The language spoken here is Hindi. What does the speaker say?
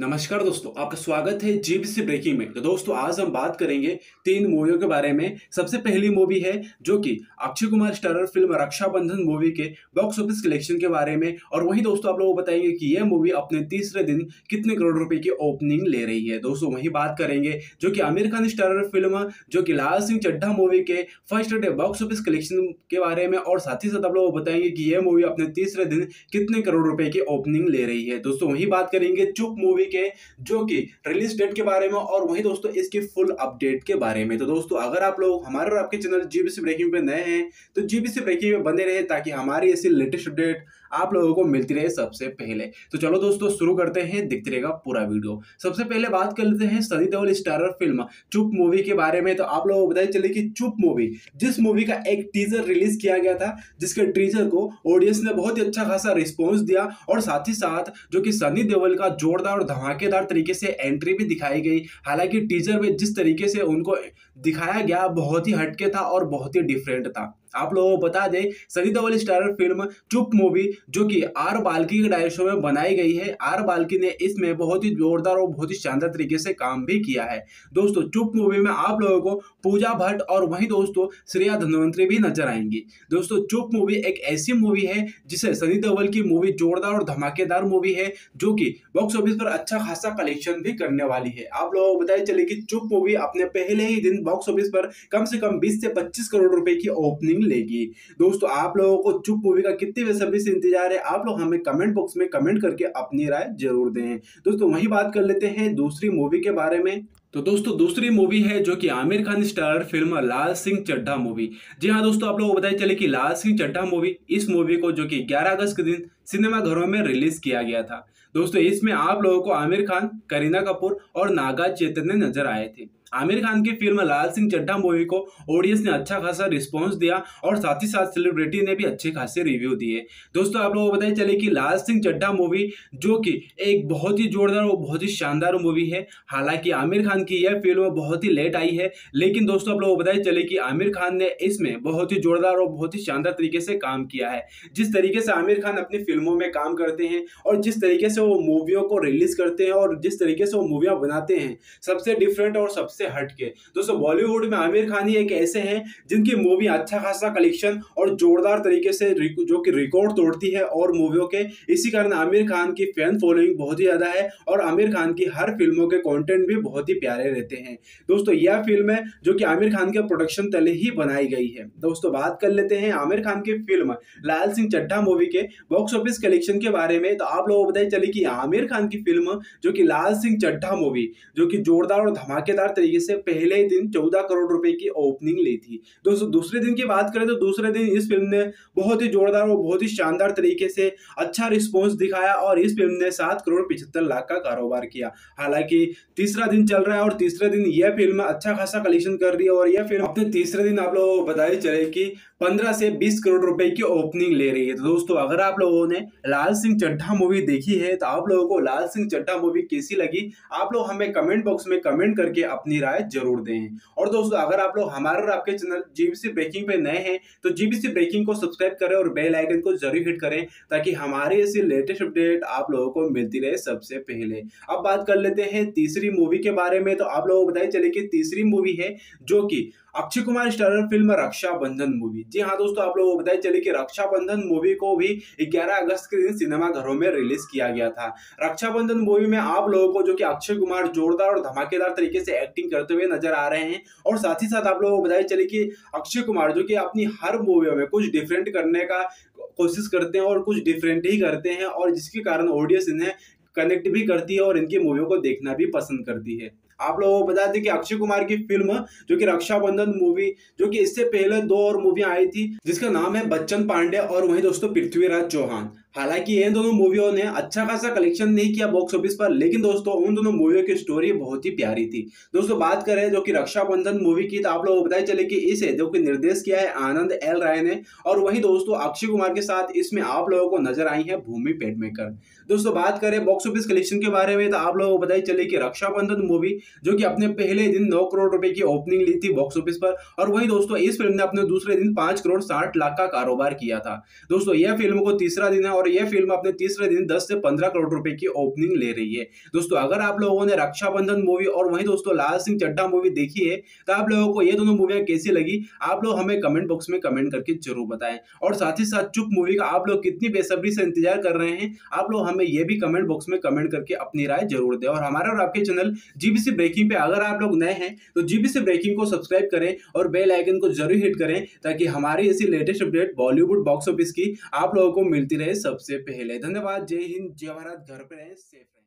नमस्कार दोस्तों, आपका स्वागत है जीबीसी ब्रेकिंग में। तो दोस्तों आज हम बात करेंगे 3 मूवियों के बारे में। सबसे पहली मूवी है जो कि Akshay Kumar starrer film Raksha Bandhan movie के बॉक्स ऑफिस कलेक्शन के बारे में, और वहीं दोस्तों आप लोगों को बताएंगे कि यह मूवी अपने तीसरे दिन कितने करोड़ रुपए की ओपनिंग ले रही है। दोस्तों वहीं बात करेंगे जो कि आमिर खान स्टारर फिल्म जो कि लाल सिंह चड्ढा मूवी के first day box office collection के बारे में, और साथ ही साथ आप लोगों को बताएंगे कि यह मूवी अपने तीसरे दिन कितने करोड़ रुपए की ओपनिंग ले रही है। दोस्तों वहीं बात करेंगे चुप मूवी के जो कि रिलीज डेट के बारे में, और वही दोस्तों इसके फुल अपडेट के बारे में। तो दोस्तों अगर आप लोग हमारे और आपके चैनल जीबीसी ब्रेकिंग पे नए हैं तो जीबीसी ब्रेकिंग पे बने रहे ताकि हमारी ऐसी लेटेस्ट अपडेट आप लोगों को मिलती रहे सबसे पहले। तो चलो दोस्तों शुरू करते हैं, दिखते रहेगा पूरा वीडियो। सबसे पहले बात कर लेते हैं Sunny Deol starrer film Chup movie के बारे में। तो आप लोगों को बताइए चले कि चुप मूवी, जिस मूवी का एक टीजर रिलीज किया गया था, जिसके टीजर को ऑडियंस ने बहुत ही अच्छा खासा रिस्पॉन्स दिया, और साथ ही साथ जो कि सनी देओल का जोरदार और धमाकेदार तरीके से एंट्री भी दिखाई गई। हालांकि टीजर में जिस तरीके से उनको दिखाया गया बहुत ही हटके था और बहुत ही डिफरेंट था। आप लोगों को बता दें Sunny Deol starrer film Chup movie जो कि आर बालकी के डायरेक्शन में बनाई गई है। आर बालकी ने इसमें बहुत ही जोरदार और बहुत ही शानदार तरीके से काम भी किया है। दोस्तों चुप मूवी में आप लोगों को पूजा भट्ट और वहीं दोस्तों श्रेया धन्वंतरी भी नजर आएंगी। दोस्तों चुप मूवी एक ऐसी मूवी है जिसे सनी देओल की मूवी जोरदार और धमाकेदार मूवी है जो कि बॉक्स ऑफिस पर अच्छा खासा कलेक्शन भी करने वाली है। आप लोगों को बताइए चले कि चुप मूवी अपने पहले ही दिन बॉक्स ऑफिस पर कम से कम 20 से 25 करोड़ रुपए की ओपनिंग लेगी। दोस्तों आप लोगों को चुप मूवी का कितनी बेसब्री से इंतजार है, आप लोग हमें कमेंट बॉक्स में कमेंट करके अपनी राय जरूर दें। दोस्तों वही बात कर लेते हैं दूसरी मूवी के बारे में। तो दोस्तों दूसरी मूवी है जो कि Aamir Khan starrer film Laal Singh Chaddha movie. जी हाँ दोस्तों आप लोगों को बताइए चले कि लाल सिंह चड्ढा मूवी, इस मूवी को जो कि 11 अगस्त के दिन सिनेमा घरों में रिलीज किया गया था। दोस्तों इसमें आप लोगों को आमिर खान, करीना कपूर और नागाज चेतन ने नजर आए थे। आमिर खान की फिल्म लाल सिंह चड्ढा मूवी को ऑडियंस ने अच्छा खासा रिस्पांस दिया, और साथ ही साथ सेलिब्रिटी ने भी अच्छे खासे रिव्यू दिए। दोस्तों आप लोगों को बताइए चले कि लाल सिंह चड्ढा मूवी जो कि एक बहुत ही जोरदार और बहुत ही शानदार मूवी है। हालांकि आमिर खान की यह फिल्म बहुत ही लेट आई है, लेकिन दोस्तों आप लोगों को बताइए चले कि आमिर खान ने इसमें बहुत ही जोरदार और बहुत ही शानदार तरीके से काम किया है। जिस तरीके से आमिर खान अपनी फिल्मों में काम करते हैं और जिस तरीके से वो मूवियों को रिलीज करते हैं और जिस तरीके से वो मूवियाँ बनाते हैं, सबसे डिफरेंट और सबसे हट के। दोस्तों बॉलीवुड में आमिर खान ही एक ऐसे हैं जिनकी मूवी अच्छा खासा कलेक्शन और जोरदार तरीके से जो कि रिकॉर्ड तोड़ती है और मूवियों के, इसी कारण आमिर खान की फैन फॉलोइंग बहुत ही ज्यादा है और आमिर खान की हर फिल्मों के कंटेंट भी बहुत ही प्यारे रहते हैं। दोस्तों यह फिल्म है जो कि आमिर खान के प्रोडक्शन तले ही बनाई गई है। दोस्तों बात कर लेते हैं आमिर खान की फिल्म लाल सिंह चड्ढा मूवी के बॉक्स ऑफिस कलेक्शन के बारे में। तो आप लोगों को बताइए चले कि आमिर खान की फिल्म जो कि लाल सिंह चड्ढा मूवी जो कि जोरदार और धमाकेदार से पहले ही दिन 14 करोड़ रुपए की ओपनिंग ली थी। दोस्तों दूसरे दिन की बात करें तो दूसरे दिन इस फिल्म ने बहुत ही जोरदार और बहुत ही शानदार तरीके से अच्छा रिस्पांस दिखाया, और इस फिल्म ने 7 करोड़ 75 लाख का कारोबार किया। हालांकि तीसरा दिन चल रहा है और तीसरे दिन यह फिल्म अच्छा खासा कलेक्शन कर रही है, और यह फिल्म अपने तीसरे दिन आप लोगों को बताइए चले कि 15 से 20 करोड़ रुपए की ओपनिंग ले रही है। तो दोस्तों अगर आप लोगों ने लाल सिंह चड्ढा मूवी देखी है तो आप लोगों को लाल सिंह चड्ढा मूवी कैसी लगी, आप लोग हमें कमेंट बॉक्स में कमेंट करके अपनी राय जरूर दें। और दोस्तों अगर आप लोग हमारे और आपके चैनल जीबीसी ब्रेकिंग पे नए हैं तो जीबीसी ब्रेकिंग को सब्सक्राइब करें और बेल आइकन को जरूर हिट करें ताकि हमारे ऐसी लेटेस्ट अपडेट आप लोगों को मिलती रहे सबसे पहले। अब बात कर लेते हैं तीसरी मूवी के बारे में। तो आप लोगों को बताइए चले कि तीसरी मूवी है जो कि Akshay Kumar starrer film Raksha Bandhan movie. जी हाँ दोस्तों आप लोगों को बताइए चले कि रक्षाबंधन मूवी को भी 11 अगस्त के दिन सिनेमा घरों में रिलीज किया गया था। रक्षाबंधन मूवी में आप लोगों को जो कि अक्षय कुमार जोरदार और धमाकेदार तरीके से एक्टिंग करते हुए नजर आ रहे हैं, और साथ ही साथ आप लोगों को बताइए चले कि अक्षय कुमार जो कि अपनी हर मूवी में कुछ डिफरेंट करने का कोशिश करते हैं और कुछ डिफरेंट ही करते हैं, और जिसके कारण ऑडियंस इन्हें कनेक्ट भी करती है और इनकी मूवियों को देखना भी पसंद करती है। आप लोगों को बता दें कि अक्षय कुमार की फिल्म जो कि रक्षाबंधन मूवी जो कि इससे पहले 2 और मूवियां आई थी जिसका नाम है बच्चन पांडे और वहीं दोस्तों पृथ्वीराज चौहान। हालांकि इन दोनों मूवियों ने अच्छा खासा कलेक्शन नहीं किया बॉक्स ऑफिस पर, लेकिन दोस्तों उन दोनों मूवियों की स्टोरी बहुत ही प्यारी थी। दोस्तों बात करें जो कि रक्षाबंधन मूवी की, तो आप लोगों को बताइए चले कि इसे जो कि निर्देश किया है आनंद एल राय ने, और वहीं दोस्तों अक्षय कुमार के साथ इसमें आप लोगों को नजर आई है भूमि पेडनेकर। दोस्तों बात करें बॉक्स ऑफिस कलेक्शन के बारे में तो आप लोगों को बताइए चले कि रक्षाबंधन मूवी जो कि अपने पहले दिन 9 करोड़ रुपए की ओपनिंग ली थी बॉक्स ऑफिस पर। और वहीं दोस्तों इस फिल्म ने अपने दूसरे दिन 5 करोड़ 60 लाख का कारोबार किया था। दोस्तों यह फिल्म को तीसरा दिन है और यह फिल्म अपने तीसरे दिन 10 से 15 करोड़ रुपए की ओपनिंग ले रही है। दोस्तों अगर आप लोगों ने रक्षाबंधन मूवी और वहीं दोस्तों लाल सिंह चड्ढा मूवी देखी है तो आप लोगों को ये दोनों मूवियां कैसी लगी आप लोग हमें कमेंट बॉक्स में कमेंट करके जरूर बताएं। और साथ ही साथ चुप मूवी का आप लोग कितनी बेसब्री से इंतजार कर रहे हैं आप लोग हमें यह भी कमेंट बॉक्स में कमेंट करके अपनी राय जरूर दें। और हमारे और आपके चैनल जीबीसी ब्रेकिंग पे अगर आप लोग नए हैं तो जीबीसी ब्रेकिंग को सब्सक्राइब करें और बेल आइकन को जरूर हिट करें ताकि हमारी ऐसी latest update Bollywood box office की आप लोगों को मिलती रहे सबसे पहले। धन्यवाद। जय हिंद, जय भारत। घर पे रहें, सेफ रहें।